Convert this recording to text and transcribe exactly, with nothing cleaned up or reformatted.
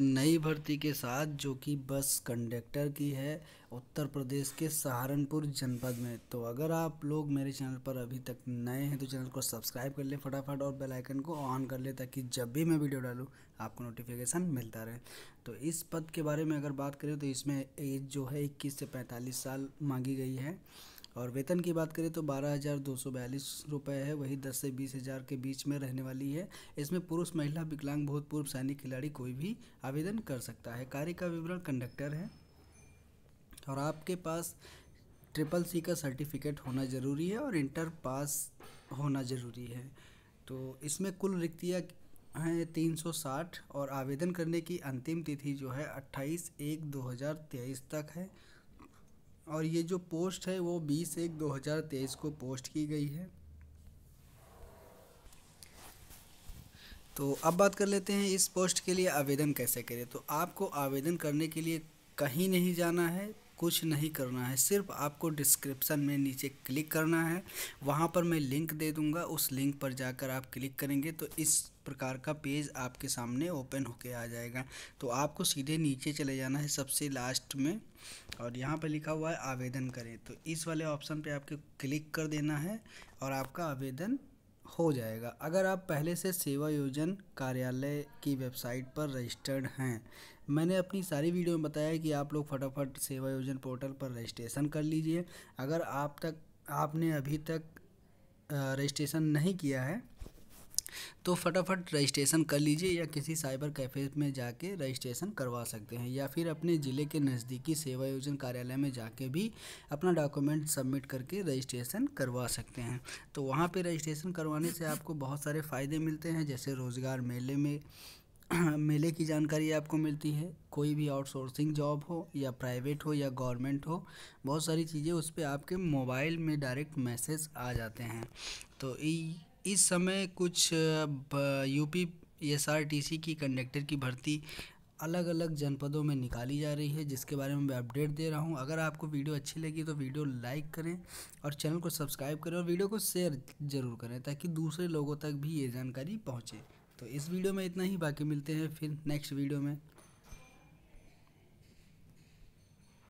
एक नई भर्ती के साथ जो कि बस कंडक्टर की है उत्तर प्रदेश के सहारनपुर जनपद में। तो अगर आप लोग मेरे चैनल पर अभी तक नए हैं तो चैनल को सब्सक्राइब कर ले फटाफट और बेल आइकन को ऑन कर ले ताकि जब भी मैं वीडियो डालूं आपको नोटिफिकेशन मिलता रहे। तो इस पद के बारे में अगर बात करें तो इसमें एज जो है इक्कीस से पैंतालीस साल मांगी गई है और वेतन की बात करें तो बारह हज़ार दो सौ बयालीस रुपये है, वही दस से बीस हज़ार के बीच में रहने वाली है। इसमें पुरुष, महिला, विकलांग, भूतपूर्व सैनिक, खिलाड़ी कोई भी आवेदन कर सकता है। कार्य का विवरण कंडक्टर है और आपके पास ट्रिपल सी का सर्टिफिकेट होना ज़रूरी है और इंटर पास होना ज़रूरी है। तो इसमें कुल रिक्तियाँ हैं तीन सौ साठ और आवेदन करने की अंतिम तिथि जो है अट्ठाईस एक दो हज़ार तेईस तक है और ये जो पोस्ट है वो बीस एक दो हज़ार तेईस को पोस्ट की गई है। तो अब बात कर लेते हैं इस पोस्ट के लिए आवेदन कैसे करें। तो आपको आवेदन करने के लिए कहीं नहीं जाना है, कुछ नहीं करना है, सिर्फ आपको डिस्क्रिप्शन में नीचे क्लिक करना है। वहाँ पर मैं लिंक दे दूँगा, उस लिंक पर जाकर आप क्लिक करेंगे तो इस प्रकार का पेज आपके सामने ओपन होके आ जाएगा। तो आपको सीधे नीचे चले जाना है सबसे लास्ट में और यहाँ पर लिखा हुआ है आवेदन करें, तो इस वाले ऑप्शन पे आपके क्लिक कर देना है और आपका आवेदन हो जाएगा। अगर आप पहले से सेवा योजन कार्यालय की वेबसाइट पर रजिस्टर्ड हैं, मैंने अपनी सारी वीडियो में बताया कि आप लोग फटाफट सेवा योजन पोर्टल पर रजिस्ट्रेशन कर लीजिए। अगर आप तक आपने अभी तक रजिस्ट्रेशन नहीं किया है तो फटाफट रजिस्ट्रेशन कर लीजिए या किसी साइबर कैफ़े में जाके रजिस्ट्रेशन करवा सकते हैं या फिर अपने ज़िले के नज़दीकी सेवा योजन कार्यालय में जाके भी अपना डॉक्यूमेंट सबमिट करके रजिस्ट्रेशन करवा सकते हैं। तो वहाँ पे रजिस्ट्रेशन करवाने से आपको बहुत सारे फ़ायदे मिलते हैं, जैसे रोज़गार मेले में मेले की जानकारी आपको मिलती है, कोई भी आउटसोर्सिंग जॉब हो या प्राइवेट हो या गवर्नमेंट हो, बहुत सारी चीज़ें उस पर आपके मोबाइल में डायरेक्ट मैसेज आ जाते हैं। तो इस समय कुछ यूपी एसआरटीसी की कंडक्टर की भर्ती अलग अलग जनपदों में निकाली जा रही है जिसके बारे में मैं अपडेट दे रहा हूं। अगर आपको वीडियो अच्छी लगी तो वीडियो लाइक करें और चैनल को सब्सक्राइब करें और वीडियो को शेयर ज़रूर करें ताकि दूसरे लोगों तक भी ये जानकारी पहुंचे। तो इस वीडियो में इतना ही, बाकी मिलते हैं फिर नेक्स्ट वीडियो में।